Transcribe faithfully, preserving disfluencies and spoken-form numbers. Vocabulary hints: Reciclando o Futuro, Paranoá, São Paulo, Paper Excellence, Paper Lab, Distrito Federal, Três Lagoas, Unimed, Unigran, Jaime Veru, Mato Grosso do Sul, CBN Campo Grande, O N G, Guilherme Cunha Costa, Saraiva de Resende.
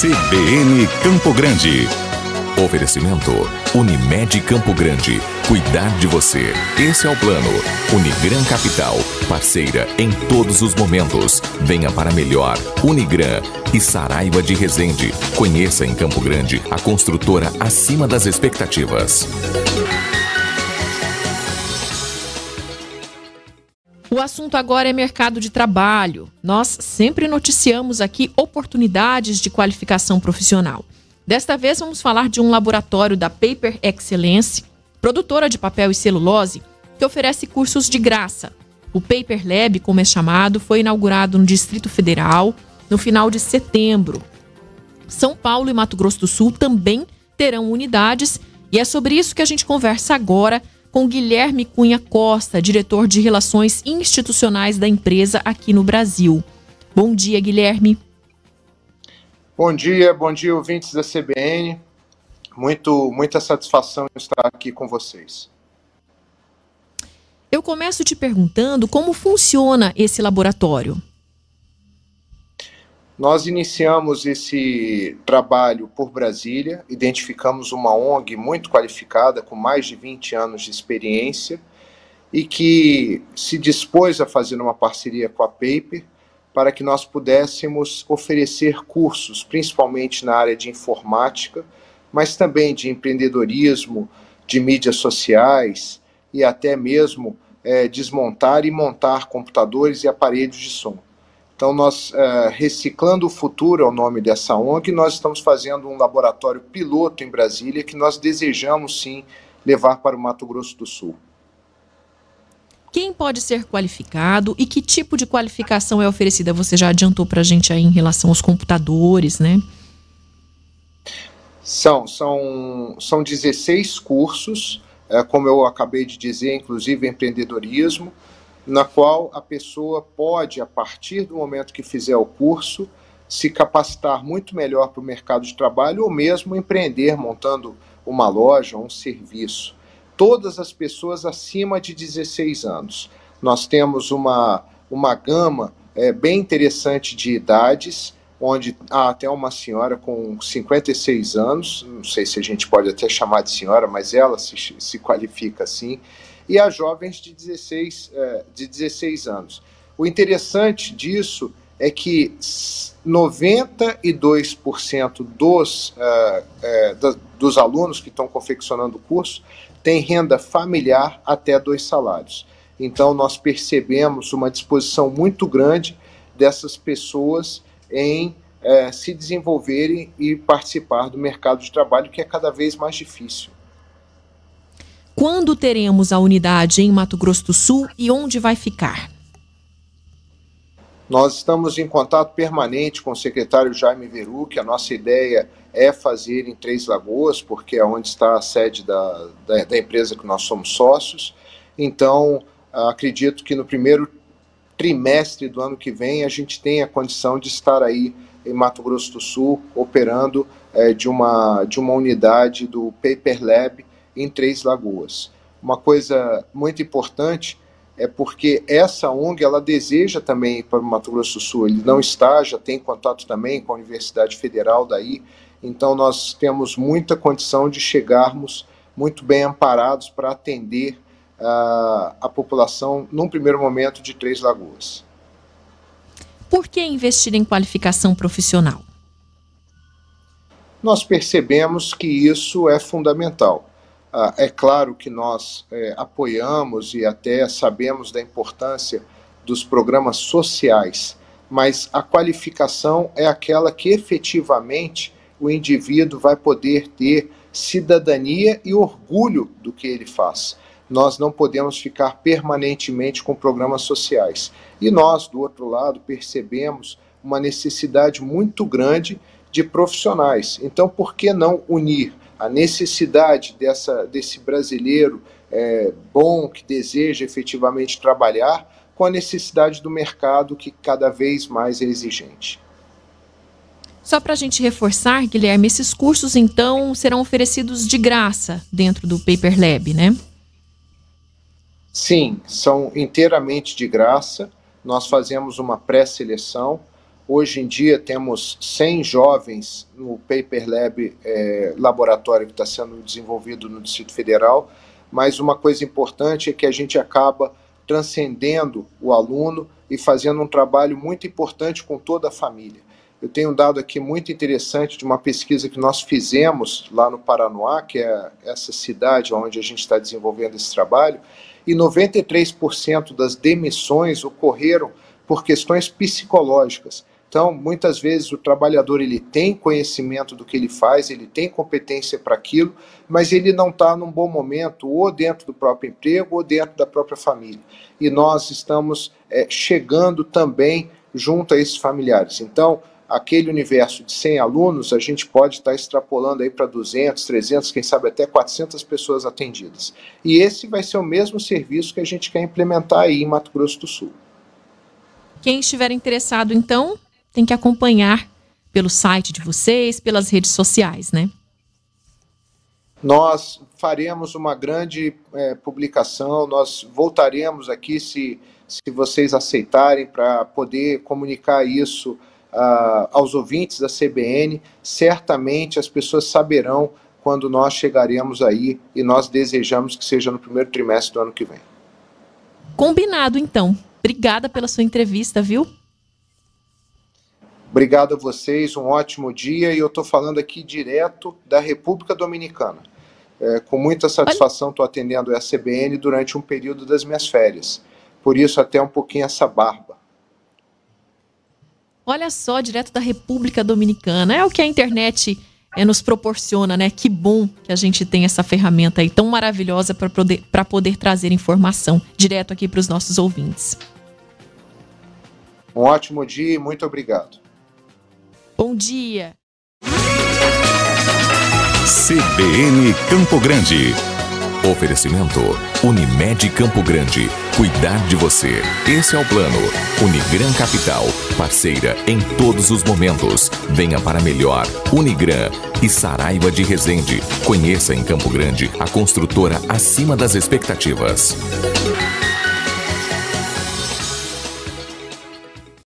C B N Campo Grande. Oferecimento Unimed Campo Grande. Cuidar de você. Esse é o plano. Unigran Capital. Parceira em todos os momentos. Venha para melhor. Unigran e Saraiva de Resende. Conheça em Campo Grande a construtora acima das expectativas. O assunto agora é mercado de trabalho. Nós sempre noticiamos aqui oportunidades de qualificação profissional. Desta vez vamos falar de um laboratório da Paper Excellence, produtora de papel e celulose, que oferece cursos de graça. O Paper Lab, como é chamado, foi inaugurado no Distrito Federal no final de setembro. São Paulo e Mato Grosso do Sul também terão unidades e é sobre isso que a gente conversa agora com Guilherme Cunha Costa, diretor de Relações Institucionais da empresa aqui no Brasil. Bom dia, Guilherme. Bom dia, bom dia, ouvintes da C B N. Muito, muita satisfação estar aqui com vocês. Eu começo te perguntando como funciona esse laboratório. Nós iniciamos esse trabalho por Brasília, identificamos uma O N G muito qualificada, com mais de vinte anos de experiência, e que se dispôs a fazer uma parceria com a Paper, para que nós pudéssemos oferecer cursos, principalmente na área de informática, mas também de empreendedorismo, de mídias sociais e até mesmo é, desmontar e montar computadores e aparelhos de som. Então, nós, é, Reciclando o Futuro é o nome dessa O N G, nós estamos fazendo um laboratório piloto em Brasília que nós desejamos, sim, levar para o Mato Grosso do Sul. Quem pode ser qualificado e que tipo de qualificação é oferecida? Você já adiantou para a gente aí em relação aos computadores, né? São, são, são dezesseis cursos, é, como eu acabei de dizer, inclusive empreendedorismo, na qual a pessoa pode, a partir do momento que fizer o curso, se capacitar muito melhor para o mercado de trabalho ou mesmo empreender montando uma loja, um serviço. Todas as pessoas acima de dezesseis anos. Nós temos uma, uma gama é, bem interessante de idades, onde há até uma senhora com cinquenta e seis anos, não sei se a gente pode até chamar de senhora, mas ela se, se qualifica assim, e há jovens de dezesseis anos. O interessante disso é que noventa e dois por cento dos, uh, uh, dos, dos alunos que estão confeccionando o curso tem renda familiar até dois salários. Então, nós percebemos uma disposição muito grande dessas pessoas em eh, se desenvolverem e participar do mercado de trabalho, que é cada vez mais difícil. Quando teremos a unidade em Mato Grosso do Sul e onde vai ficar? Nós estamos em contato permanente com o secretário Jaime Veru, que a nossa ideia é fazer em Três Lagoas, porque é onde está a sede da, da, da empresa que nós somos sócios. Então, acredito que no primeiro trimestre do ano que vem a gente tenha a condição de estar aí em Mato Grosso do Sul, operando é, de, uma, de uma unidade do Paper Lab em Três Lagoas. Uma coisa muito importante é porque essa O N G, ela deseja também ir para o Mato Grosso do Sul, ele não está, já tem contato também com a Universidade Federal daí, então nós temos muita condição de chegarmos muito bem amparados para atender uh, a população, num primeiro momento, de Três Lagoas. Por que investir em qualificação profissional? Nós percebemos que isso é fundamental. É claro que nós é, apoiamos e até sabemos da importância dos programas sociais, mas a qualificação é aquela que efetivamente o indivíduo vai poder ter cidadania e orgulho do que ele faz. Nós não podemos ficar permanentemente com programas sociais. E nós, do outro lado, percebemos uma necessidade muito grande de profissionais. Então, por que não unir a necessidade dessa, desse brasileiro é, bom, que deseja efetivamente trabalhar, com a necessidade do mercado, que cada vez mais é exigente? Só para a gente reforçar, Guilherme, esses cursos, então, serão oferecidos de graça dentro do Paper Lab, né? Sim, são inteiramente de graça. Nós fazemos uma pré-seleção. Hoje em dia temos cem jovens no Paper Lab, é, laboratório que está sendo desenvolvido no Distrito Federal, mas uma coisa importante é que a gente acaba transcendendo o aluno e fazendo um trabalho muito importante com toda a família. Eu tenho um dado aqui muito interessante de uma pesquisa que nós fizemos lá no Paranoá, que é essa cidade onde a gente está desenvolvendo esse trabalho, e noventa e três por cento das demissões ocorreram por questões psicológicas. Então, muitas vezes o trabalhador ele tem conhecimento do que ele faz, ele tem competência para aquilo, mas ele não está num bom momento, ou dentro do próprio emprego, ou dentro da própria família. E nós estamos é, chegando também junto a esses familiares. Então, aquele universo de cem alunos, a gente pode estar extrapolando aí para duzentos, trezentos, quem sabe até quatrocentas pessoas atendidas. E esse vai ser o mesmo serviço que a gente quer implementar aí em Mato Grosso do Sul. Quem estiver interessado, então, tem que acompanhar pelo site de vocês, pelas redes sociais, né? Nós faremos uma grande é, publicação, nós voltaremos aqui, se, se vocês aceitarem, para poder comunicar isso Uh, aos ouvintes da C B N, certamente as pessoas saberão quando nós chegaremos aí, e nós desejamos que seja no primeiro trimestre do ano que vem. Combinado, então. Obrigada pela sua entrevista, viu? Obrigado a vocês, um ótimo dia, e eu estou falando aqui direto da República Dominicana. É, com muita satisfação estou atendendo a C B N durante um período das minhas férias, por isso até um pouquinho essa barba. Olha só, direto da República Dominicana. É o que a internet é, nos proporciona, né? Que bom que a gente tem essa ferramenta aí tão maravilhosa para poder, para poder trazer informação direto aqui para os nossos ouvintes. Um ótimo dia e muito obrigado. Bom dia. C B N Campo Grande. Oferecimento Unimed Campo Grande. Cuidar de você. Esse é o plano. Unigran Capital. Parceira em todos os momentos. Venha para melhor. Unigran e Saraiva de Resende. Conheça em Campo Grande a construtora acima das expectativas.